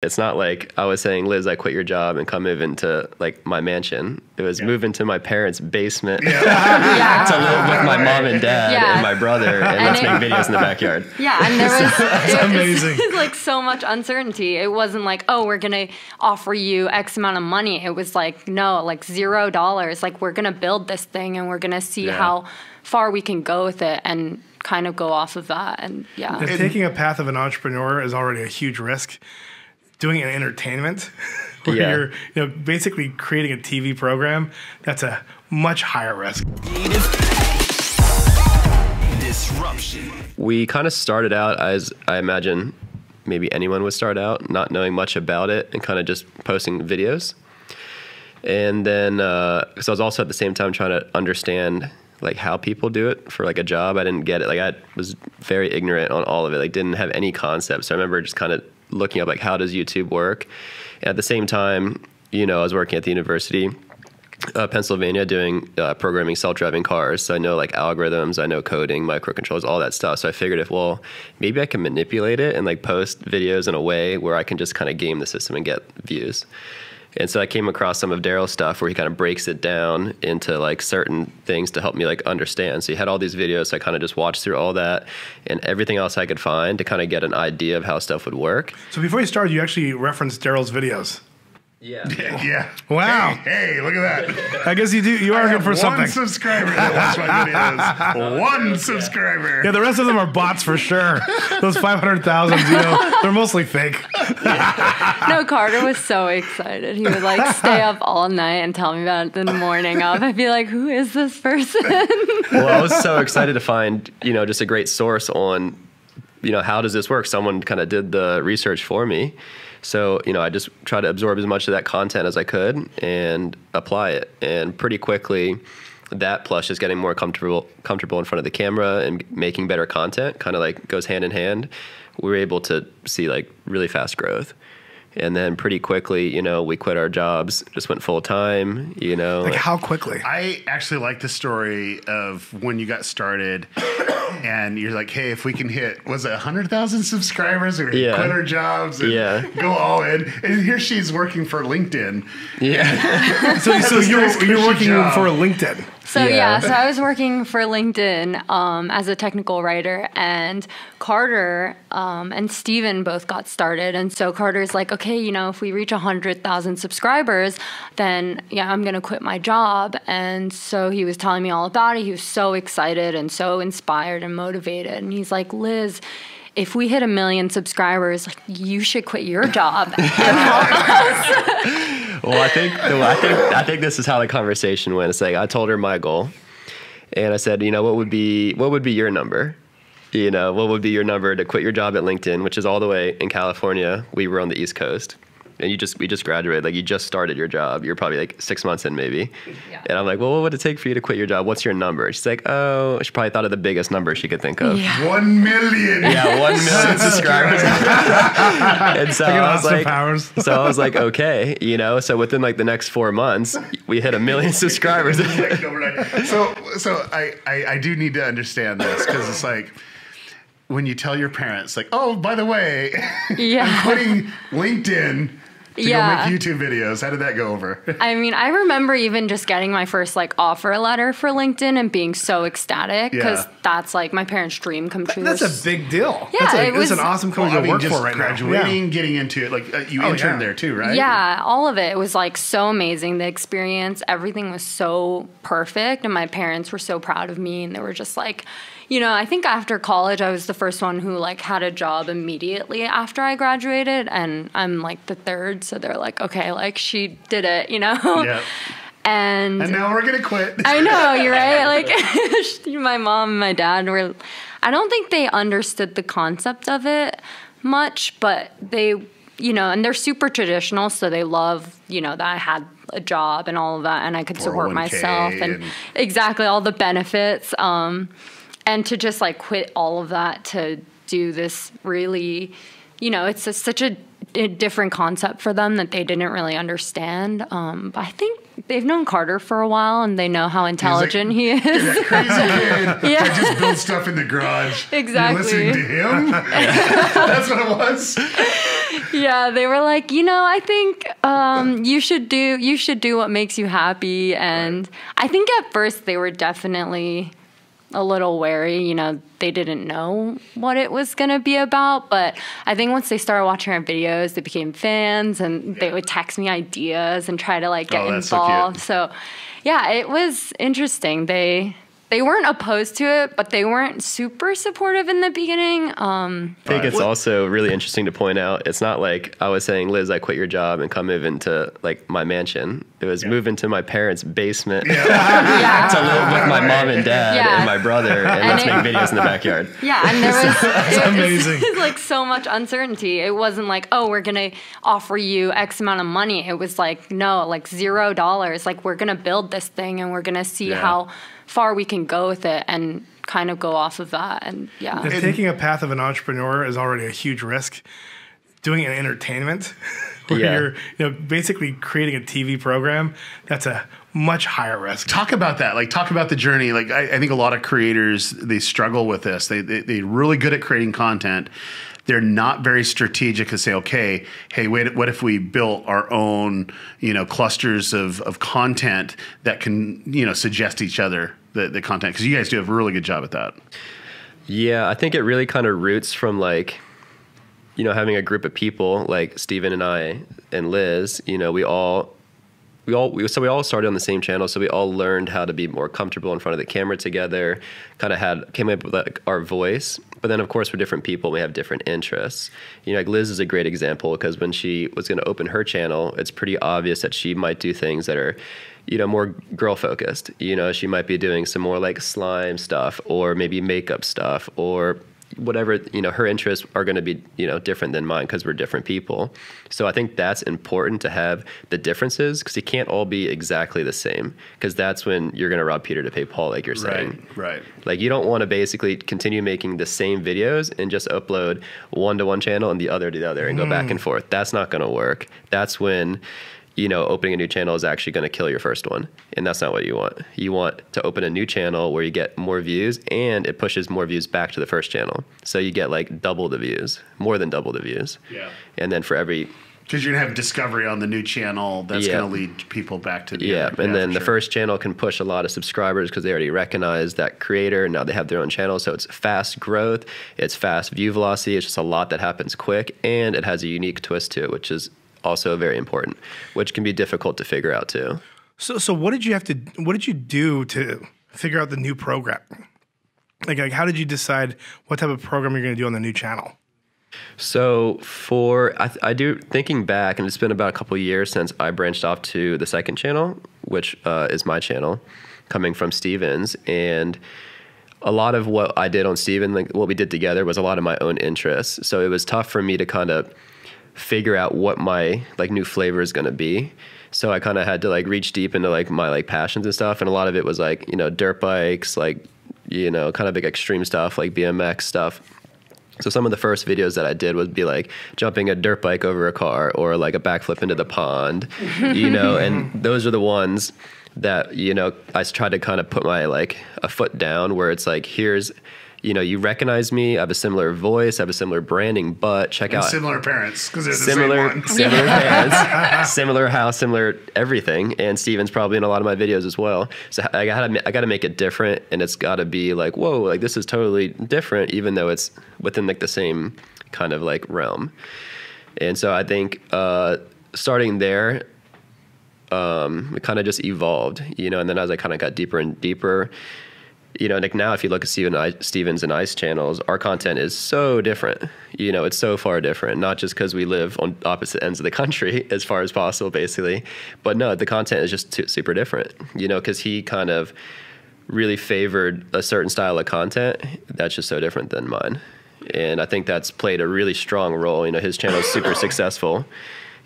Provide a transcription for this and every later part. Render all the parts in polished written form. It's not like I was saying, Liz, I quit your job and come move into like my mansion. It was move into my parents' basement to live with my mom and dad and my brother and let's make videos in the backyard. Yeah, and there was it was like so much uncertainty. It wasn't like, oh, we're gonna offer you X amount of money. It was like, no, like $0. Like we're gonna build this thing and we're gonna see how far we can go with it and kind of go off of that. And if taking a path of an entrepreneur is already a huge risk, doing an entertainment where you're basically creating a TV program, that's a much higher risk. Disruption. We kind of started out as, I imagine, maybe anyone would start out, not knowing much about it and kind of just posting videos. And then, so I was also at the same time trying to understand like how people do it for like a job. I didn't get it. Like I was very ignorant on all of it, like didn't have any concept. So I remember just kind of looking up like how does YouTube work. And at the same time, you know, I was working at the University of Pennsylvania doing programming self-driving cars. So I know like algorithms, I know coding, microcontrollers, all that stuff. So I figured if, well, maybe I can manipulate it and like post videos in a way where I can just kind of game the system and get views. And so I came across some of Derral's stuff where he kind of breaks it down into like certain things to help me like understand. So he had all these videos. So I kind of just watched through all that and everything else I could find to kind of get an idea of how stuff would work. So before you started, you actually referenced Derral's videos. Yeah. Yeah. Wow. Hey, hey, look at that. I guess you do. You are good for something. One subscriber that watched my videos. One subscriber. Yeah, the rest of them are bots for sure. Those 500,000, you know, they're mostly fake. No, Carter was so excited. He would like stay up all night and tell me about it in the morning of. I'd be like, who is this person? Well, I was so excited to find, you know, just a great source on, you know, how does this work? Someone kind of did the research for me. So, you know, I just try to absorb as much of that content as I could and apply it. And pretty quickly, that plus just getting more comfortable in front of the camera and making better content kind of like goes hand in hand. We were able to see like really fast growth. And then pretty quickly, you know, we quit our jobs, just went full time, you know. Like how quickly? I actually like the story of when you got started and you're like, hey, if we can hit, was it 100,000 subscribers? Or quit our jobs and go all in. And here she's working for LinkedIn. Yeah. so you're working for LinkedIn. So so I was working for LinkedIn as a technical writer, and Carter and Steven both got started. And so Carter's like, okay, you know, if we reach 100,000 subscribers, then I'm gonna quit my job. And so he was telling me all about it. He was so excited and so inspired and motivated. And he's like, Liz, if we hit 1 million subscribers, like, you should quit your job and help us. Well, I think this is how the conversation went. It's like I told her my goal, and I said, you know, what would be your number? You know, what would be your number to quit your job at LinkedIn, which is all the way in California. We were on the East Coast, and we just graduated, like you just started your job. You're probably like 6 months in maybe. Yeah. And I'm like, well, what would it take for you to quit your job? What's your number? She's like, oh, she probably thought of the biggest number she could think of. Yeah. 1 million. Yeah, 1 million subscribers. And so I was like, okay, you know, so within like the next 4 months, we hit 1 million subscribers. So I do need to understand this because it's like, when you tell your parents, like, oh, by the way, I'm quitting LinkedIn to go make YouTube videos. How did that go over? I mean, I remember even just getting my first, like, offer letter for LinkedIn and being so ecstatic because that's, like, my parents' dream come true. That's a big deal. Yeah, it was an awesome company to work for right now. Graduating, getting into it. Like, you interned there too, right? Yeah, all of it. It was, like, so amazing. The experience, everything was so perfect, and my parents were so proud of me, and they were just like, you know, I think after college, I was the first one who, like, had a job immediately after I graduated, and I'm, like, the third, so they're like, okay, like, she did it, you know? Yeah. And now we're going to quit. I know, you're right? Like, my mom and my dad were, I don't think they understood the concept of it much, but they, you know, and they're super traditional, so they love, you know, that I had a job and all of that, and I could support myself, and exactly, all the benefits, and to just like quit all of that to do this really, you know, it's such a a different concept for them that they didn't really understand. But I think they've known Carter for a while, and they know how intelligent he is. That crazy kid that just builds stuff in the garage. Exactly. You're listening to him? That's what it was. Yeah, they were like, you know, I think you should do what makes you happy. And I think at first they were definitely a little wary, you know, they didn't know what it was going to be about. But I think once they started watching our videos, they became fans, and they would text me ideas and try to like get involved. So yeah, it was interesting. They weren't opposed to it, but they weren't super supportive in the beginning. I think it's also really interesting to point out. It's not like I was saying, Liz, I quit your job and come move into like my mansion. It was move into my parents' basement to live with my mom and dad and my brother, and let's make videos in the backyard. Yeah, and there was, it was like so much uncertainty. It wasn't like, oh, we're going to offer you X amount of money. It was like, no, like $0. Like, we're going to build this thing, and we're going to see how far we can go with it and kind of go off of that. And if taking a path of an entrepreneur is already a huge risk, doing an entertainment where you're basically creating a TV program, that's a much higher risk. Talk about that. Like, talk about the journey. Like, I think a lot of creators, they struggle with this. They're really good at creating content. They're not very strategic to say, okay, hey, wait, what if we built our own, clusters of content that can, suggest each other the content? Because you guys do have a really good job at that. Yeah, I think it really kind of roots from like, having a group of people like Steven and I and Liz. We all started on the same channel, so we all learned how to be more comfortable in front of the camera together. Kind of came up with like our voice, but then of course we're different people. We have different interests. Like Liz is a great example, because when she was going to open her channel, it's pretty obvious that she might do things that are, more girl focused. She might be doing some more like slime stuff, or maybe makeup stuff, or whatever. Her interests are going to be, different than mine, because we're different people. So I think that's important to have the differences, because you can't all be exactly the same, because that's when you're going to rob Peter to pay Paul, like you're saying. Right. Like, you don't want to basically continue making the same videos and just upload one to one channel and the other to the other and go back and forth. That's not going to work. That's when, opening a new channel is actually going to kill your first one. And that's not what you want. You want to open a new channel where you get more views, and it pushes more views back to the first channel. So you get like double the views, more than double the views. Yeah. And then for every... Because you're going to have discovery on the new channel that's going to lead people back to the other. And then the first channel can push a lot of subscribers, because they already recognize that creator, and now they have their own channel. So it's fast growth, it's fast view velocity, it's just a lot that happens quick, and it has a unique twist to it, which is also very important, which can be difficult to figure out too. So what did you do to figure out the new program? Like how did you decide what type of program you're going to do on the new channel? So thinking back, and it's been about a couple of years since I branched off to the second channel, which is my channel, coming from Steven's. And a lot of what I did on Steven, like what we did together, was a lot of my own interests. So it was tough for me to kind of figure out what my like new flavor is going to be. So I kind of had to like reach deep into like my like passions and stuff. And a lot of it was like, dirt bikes, like, kind of big extreme stuff, like BMX stuff. So some of the first videos that I did would be like jumping a dirt bike over a car, or like a backflip into the pond, and those are the ones that, I tried to kind of put my like a foot down, where it's like, here's, you recognize me. I have a similar voice. I have a similar branding, but similar parents, because they're the same parents, similar house, similar everything. And Steven's probably in a lot of my videos as well. So I got to make it different, and it's got to be like, whoa, like this is totally different, even though it's within like the same kind of like realm. And so I think starting there, it kind of just evolved, And then as I kind of got deeper and deeper. Like now, if you look at Steven's and I's channels, our content is so different. It's so far different, not just because we live on opposite ends of the country as far as possible, basically. But no, the content is just super different, because he kind of really favored a certain style of content that's just so different than mine. And I think that's played a really strong role. His channel is super successful,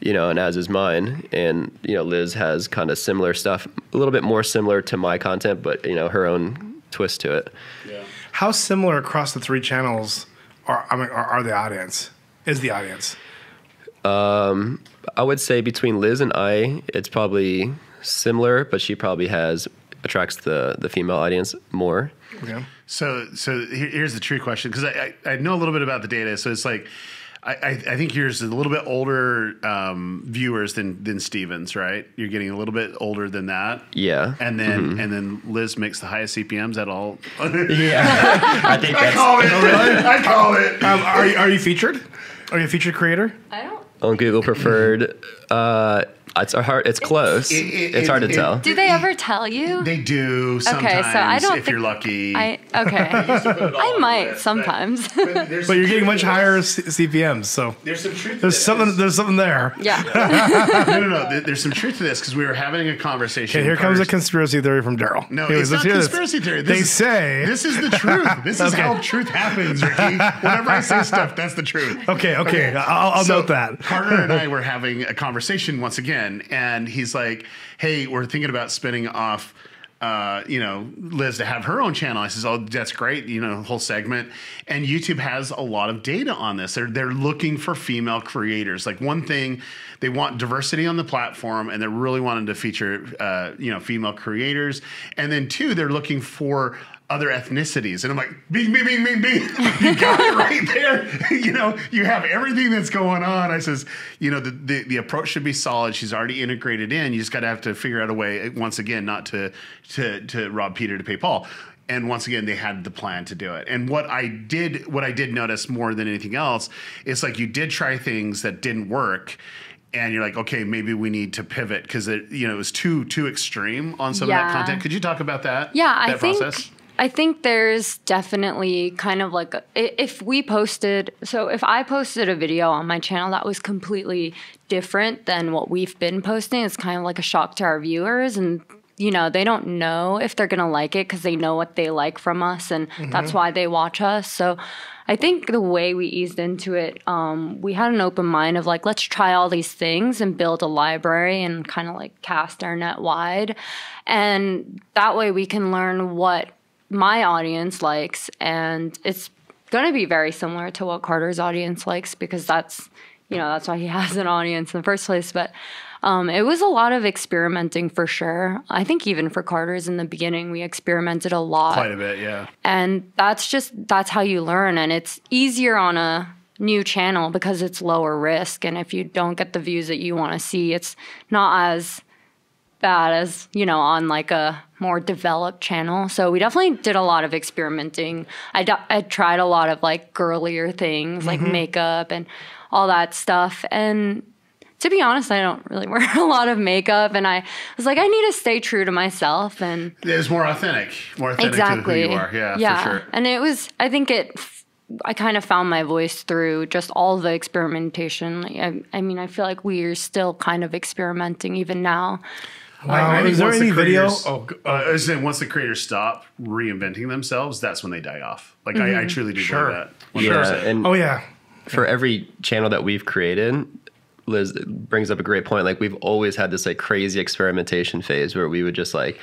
and as is mine. And, Liz has kind of similar stuff, a little bit more similar to my content, but, her own twist to it. Yeah. How similar across the three channels are the audience? I would say between Liz and I, it's probably similar, but she probably attracts the female audience more. Okay. So here's the true question, because I know a little bit about the data. So it's like, I think yours is a little bit older viewers than Steven's, right? You're getting a little bit older than that. Yeah. And then and then Liz makes the highest CPMs at all. Yeah. I think that's... I call it. Are you featured? Are you a featured creator? I don't... On Google Preferred, it's close. It's hard to tell. Do they ever tell you? They do sometimes, okay, so I don't if you're lucky. I might sometimes. But you're getting much higher CPMs, so there's some truth to this. There's something there. Yeah. No. There's some truth to this, because we were having a conversation. Okay, here comes a conspiracy theory from Derral. No, it's not conspiracy theory. This is the truth. This is how truth happens, Ricky. Whenever I say stuff, that's the truth. Okay. I'll note that. Carter and I were having a conversation once again. And he's like, hey, we're thinking about spinning off, Liz to have her own channel. I says, oh, that's great. Whole segment. And YouTube has a lot of data on this. They're looking for female creators. Like, one thing, they want diversity on the platform, and they're really wanting to feature, female creators. And then two, they're looking for other ethnicities. And I'm like, bing. You got it right there. You have everything that's going on. I says, the approach should be solid. She's already integrated in. You just got to have to figure out a way, once again, not to rob Peter to pay Paul. And once again, they had the plan to do it. And what I did notice more than anything else, it's like you did try things that didn't work. And you're like, okay, maybe we need to pivot, because it was too extreme on some of that content. Could you talk about that? Yeah, I think there's definitely kind of like if I posted a video on my channel that was completely different than what we've been posting, it's kind of like a shock to our viewers, and they don't know if they're going to like it, because they know what they like from us, and that's why they watch us. So I think the way we eased into it, we had an open mind of like, let's try all these things and build a library and kind of like cast our net wide. And that way we can learn what my audience likes, and it's going to be very similar to what Carter's audience likes, because that's why he has an audience in the first place. But it was a lot of experimenting, for sure. I think even for Carter's in the beginning, we experimented a lot. Quite a bit, yeah. And that's how you learn. And it's easier on a new channel because it's lower risk. And if you don't get the views that you want to see, it's not as bad as, on like a more developed channel. So we definitely did a lot of experimenting. I tried a lot of like girlier things, like makeup and all that stuff. And to be honest, I don't really wear a lot of makeup, and I was like, I need to stay true to myself. And it's more authentic exactly. To who you are. Yeah, for sure. And it was, I think I kind of found my voice through just all the experimentation. I mean, I feel like we are still kind of experimenting even now. Wow. Is there any video? Once the creators stop reinventing themselves, that's when they die off. Like I truly do believe that. Yeah. And for every channel that we've created, Liz brings up a great point. Like, we've always had this like crazy experimentation phase where we would just like,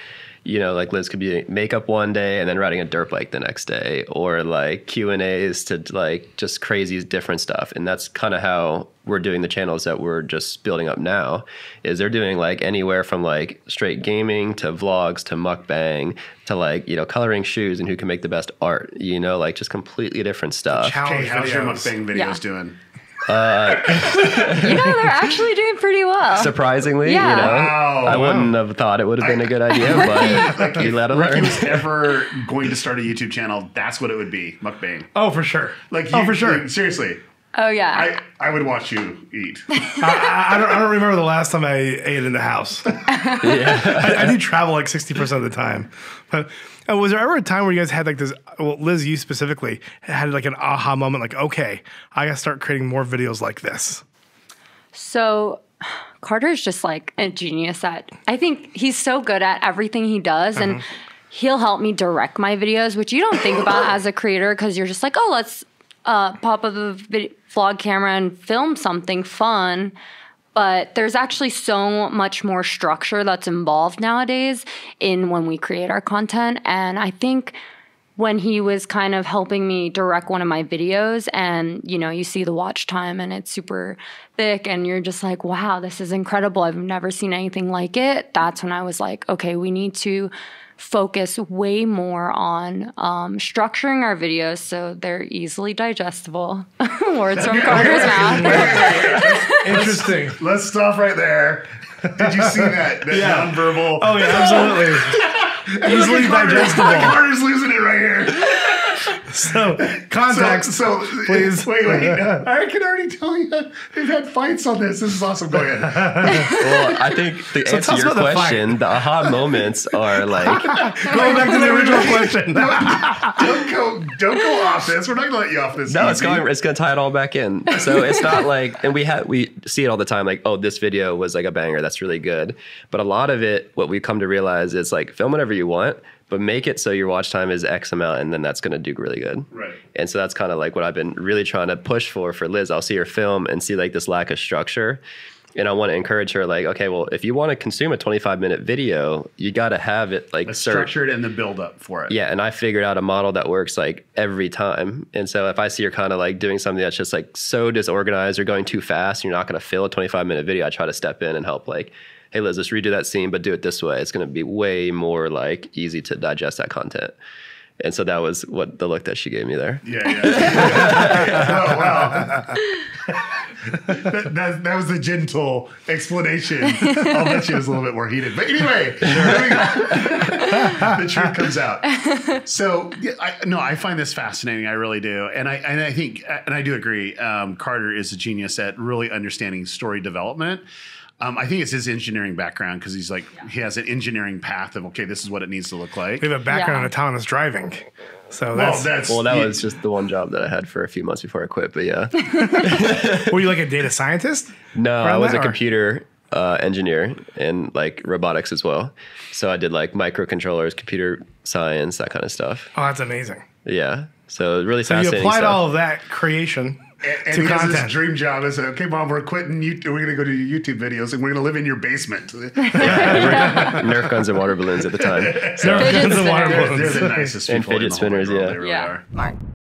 like Liz could be makeup one day and then riding a dirt bike the next day, or like Q&As to like just crazy different stuff. And that's kind of how we're doing the channels that we're just building up now. Is they're doing like anywhere from like straight gaming to vlogs to mukbang to like, coloring shoes and who can make the best art, like just completely different stuff. Challenge videos. How's your mukbang videos doing? They're actually doing pretty well. Surprisingly, Wow. I wouldn't have thought it would have been a good idea, but like, you let him learn. If Ricky was ever going to start a YouTube channel, that's what it would be, mukbang. Oh, for sure. Seriously. Oh, yeah. I would watch you eat. I don't remember the last time I ate in the house. I do travel like 60% of the time. But was there ever a time where you guys had like this, well, Liz, you specifically, had like an aha moment, like, okay, I got to start creating more videos like this? So Carter's just like a genius I think he's so good at everything he does. And he'll help me direct my videos, which you don't think about as a creator, because you're just like, oh, let's pop up a vlog camera and film something fun. But there's actually so much more structure that's involved nowadays in when we create our content. And I think when he was kind of helping me direct one of my videos, and, you know, you see the watch time and it's super thick and you're just like, wow, this is incredible. I've never seen anything like it. That's when I was like, okay, we need to focus way more on structuring our videos so they're easily digestible. Words from Carter's mouth. Interesting. Let's stop right there. Did you see that? Yeah. Nonverbal. Oh, yeah, absolutely. Easily digestible. Carter's losing it right here. So, context, so, please. Wait. No, I can already tell you they've had fights on this. This is awesome. Go ahead. Well, I think the answer to your question, the aha moments are like... Going back to the original question. Don't go off this. We're not going to let you off this. No, it's going to tie it all back in. So it's not like... And we see it all the time, like, oh, this video was like a banger. That's really good. But a lot of it, what we come to realize is like, film whatever you want, but make it so your watch time is X amount, and then that's going to do really good. Right. And so that's kind of like what I've been really trying to push for Liz. I'll see her film and see like this lack of structure. And I want to encourage her, like, okay, well, if you want to consume a 25-minute video, you got to have it like structured and the build up for it. Yeah. And I figured out a model that works like every time. And so if I see you're kind of like doing something that's just like so disorganized or going too fast, and you're not going to fill a 25-minute video, I try to step in and help, like, hey, Liz, let's redo that scene, but do it this way. It's going to be way more like easy to digest that content. And so that was what the look that she gave me there. Yeah. Oh, wow. That was a gentle explanation. I'll bet she was a little bit more heated. But anyway, there we go. The truth comes out. So, I find this fascinating. I really do. And I do agree. Carter is a genius at really understanding story development. I think it's his engineering background, because he's like, he has an engineering path of, okay, this is what it needs to look like. We have a background in autonomous driving. So that was just the one job that I had for a few months before I quit, but yeah. Were you like a data scientist? No, I was a computer engineer and like robotics as well. So I did like microcontrollers, computer science, that kind of stuff. Oh, that's amazing. Yeah. So really fascinating. So you applied all of that creation. And his dream job is, okay, Mom, we're quitting. We're going to go do YouTube videos, and we're going to live in your basement. Yeah, Nerf guns and water balloons at the time. So. Nerf guns and water balloons. They're the nicest people. And fidget spinners, yeah. They really are.